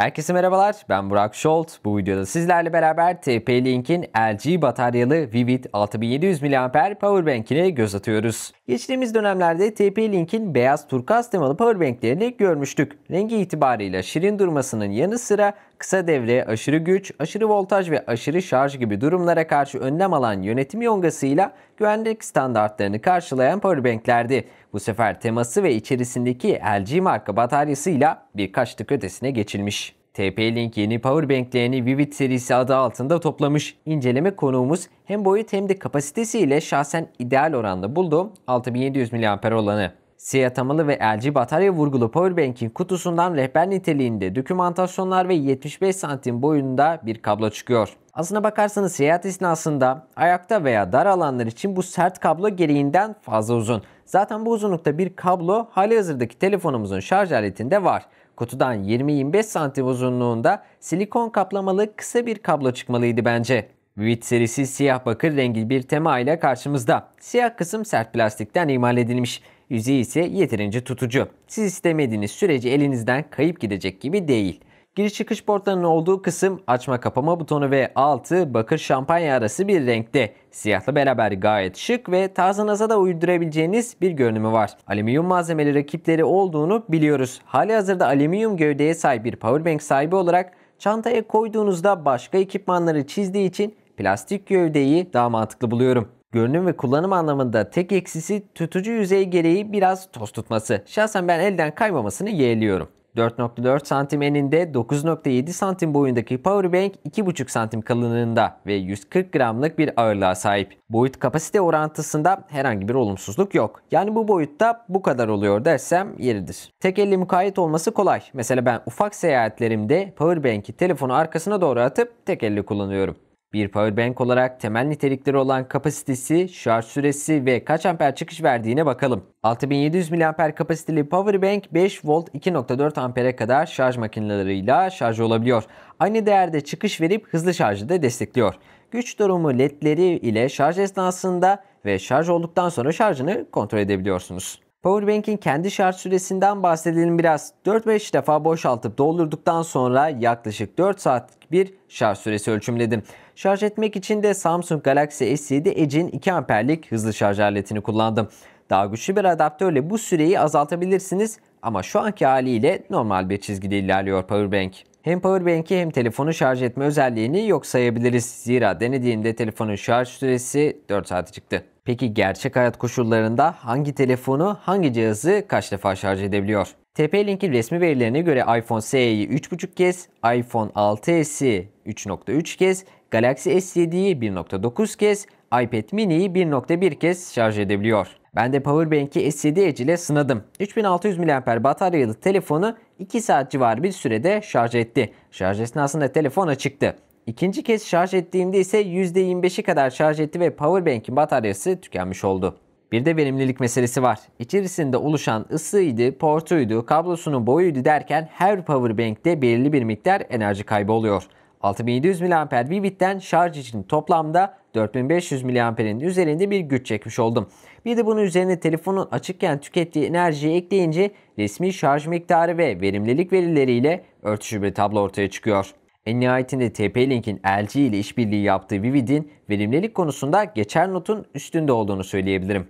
Herkese merhabalar, ben Burak Şolt. Bu videoda sizlerle beraber TP-Link'in LG bataryalı Vivid 6700 mAh powerbank'ine göz atıyoruz. Geçtiğimiz dönemlerde TP-Link'in beyaz turkuaz temalı powerbank'lerini görmüştük. Rengi itibarıyla şirin durmasının yanı sıra kısa devre, aşırı güç, aşırı voltaj ve aşırı şarj gibi durumlara karşı önlem alan yönetim yongasıyla güvenlik standartlarını karşılayan powerbank'lerdi. Bu sefer teması ve içerisindeki LG marka bataryasıyla birkaç tık ötesine geçilmiş. TP-Link yeni powerbank'lerini Vivid serisi adı altında toplamış. İnceleme konuğumuz hem boyut hem de kapasitesiyle şahsen ideal oranda bulduğum 6700 mAh olanı. Siyah tamalı ve LG batarya vurgulu powerbank'in kutusundan rehber niteliğinde dokümantasyonlar ve 75 santim boyunda bir kablo çıkıyor. Aslına bakarsanız seyahat esnasında ayakta veya dar alanlar için bu sert kablo gereğinden fazla uzun. Zaten bu uzunlukta bir kablo halihazırdaki telefonumuzun şarj aletinde var. Kutudan 20-25 santim uzunluğunda silikon kaplamalı kısa bir kablo çıkmalıydı bence. Vivid serisi siyah bakır rengi bir tema ile karşımızda. Siyah kısım sert plastikten imal edilmiş. Yüzeyi ise yeterince tutucu. Siz istemediğiniz sürece elinizden kayıp gidecek gibi değil. Giriş çıkış portlarının olduğu kısım açma kapama butonu ve altı bakır şampanya arası bir renkte. Siyahla beraber gayet şık ve tarzınıza da uydurabileceğiniz bir görünümü var. Alüminyum malzemeli rakipleri olduğunu biliyoruz. Halihazırda alüminyum gövdeye sahip bir powerbank sahibi olarak çantaya koyduğunuzda başka ekipmanları çizdiği için plastik gövdeyi daha mantıklı buluyorum. Görünüm ve kullanım anlamında tek eksisi tutucu yüzey gereği biraz toz tutması. Şahsen ben elden kaymamasını yeğliyorum. 4.4 santim eninde, 9.7 santim boyundaki powerbank 2.5 santim kalınlığında ve 140 gramlık bir ağırlığa sahip. Boyut kapasite orantısında herhangi bir olumsuzluk yok. Yani bu boyutta bu kadar oluyor dersem yeridir. Tek elle mukayyet olması kolay. Mesela ben ufak seyahatlerimde powerbank'i telefonu arkasına doğru atıp tek elle kullanıyorum. Bir powerbank olarak temel nitelikleri olan kapasitesi, şarj süresi ve kaç amper çıkış verdiğine bakalım. 6700 mAh kapasiteli powerbank 5 volt 2.4 ampere kadar şarj makineleriyle şarj olabiliyor. Aynı değerde çıkış verip hızlı şarjı da destekliyor. Güç durumu ledleri ile şarj esnasında ve şarj olduktan sonra şarjını kontrol edebiliyorsunuz. Powerbank'in kendi şarj süresinden bahsedelim biraz. 4-5 defa boşaltıp doldurduktan sonra yaklaşık 4 saatlik bir şarj süresi ölçümledim. Şarj etmek için de Samsung Galaxy S7 Edge'in 2 amperlik hızlı şarj aletini kullandım. Daha güçlü bir adaptörle bu süreyi azaltabilirsiniz ama şu anki haliyle normal bir çizgide ilerliyor powerbank. Hem powerbank'i hem telefonu şarj etme özelliğini yok sayabiliriz. Zira denediğimde telefonun şarj süresi 4 saat çıktı. Peki gerçek hayat koşullarında hangi telefonu, hangi cihazı kaç defa şarj edebiliyor? TP-Link'in resmi verilerine göre iPhone SE'yi 3.5 kez, iPhone 6S'i 3.3 kez, Galaxy S7'yi 1.9 kez, iPad mini'yi 1.1 kez şarj edebiliyor. Ben de powerbank'i S7 Edge ile sınadım. 3600 mAh bataryalı telefonu 2 saat civarı bir sürede şarj etti. Şarj esnasında telefon açıktı. İkinci kez şarj ettiğimde ise %25'i kadar şarj etti ve powerbank'in bataryası tükenmiş oldu. Bir de verimlilik meselesi var. İçerisinde oluşan ısıydı, portuydu, kablosunun boyuydu derken her powerbank'te belirli bir miktar enerji kaybı oluyor. 6700 mAh Vivid'den şarj için toplamda 4500 mAh'in üzerinde bir güç çekmiş oldum. Bir de bunun üzerine telefonun açıkken tükettiği enerjiyi ekleyince resmi şarj miktarı ve verimlilik verileriyle örtüşü bir tablo ortaya çıkıyor. En nihayetinde TP-Link'in LG ile işbirliği yaptığı Vivid'in verimlilik konusunda geçer notun üstünde olduğunu söyleyebilirim.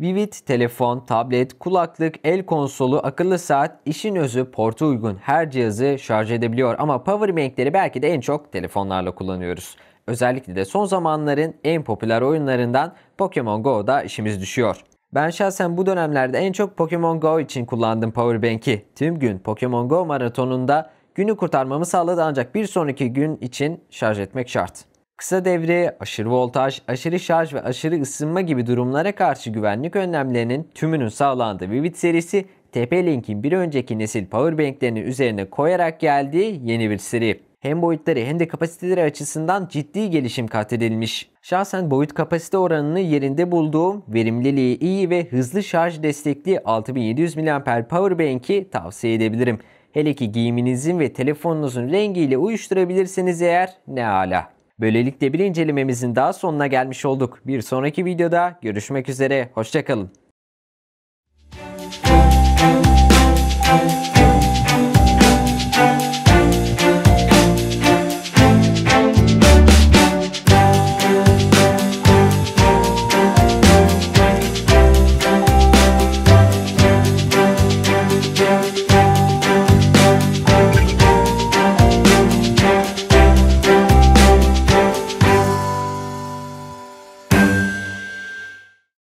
Vivid, telefon, tablet, kulaklık, el konsolu, akıllı saat, işin özü, porta uygun her cihazı şarj edebiliyor ama powerbank'leri belki de en çok telefonlarla kullanıyoruz. Özellikle de son zamanların en popüler oyunlarından Pokemon Go'da işimiz düşüyor. Ben şahsen bu dönemlerde en çok Pokemon Go için kullandım powerbank'i. Tüm gün Pokemon Go maratonunda günü kurtarmamı sağladı ancak bir sonraki gün için şarj etmek şart. Kısa devre, aşırı voltaj, aşırı şarj ve aşırı ısınma gibi durumlara karşı güvenlik önlemlerinin tümünün sağlandığı Vivid serisi TP-Link'in bir önceki nesil powerbank'lerinin üzerine koyarak geldiği yeni bir seri. Hem boyutları hem de kapasiteleri açısından ciddi gelişim kat edilmiş. Şahsen boyut kapasite oranını yerinde bulduğum, verimliliği iyi ve hızlı şarj destekli 6700 mAh powerbank'i tavsiye edebilirim. Hele ki giyiminizin ve telefonunuzun rengiyle uyuşturabilirsiniz eğer ne ala. Böylelikle bir incelememizin daha sonuna gelmiş olduk. Bir sonraki videoda görüşmek üzere. Hoşça kalın.